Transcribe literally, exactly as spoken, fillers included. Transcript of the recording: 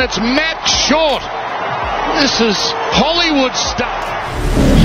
and it's Matt Short. This is Hollywood stuff.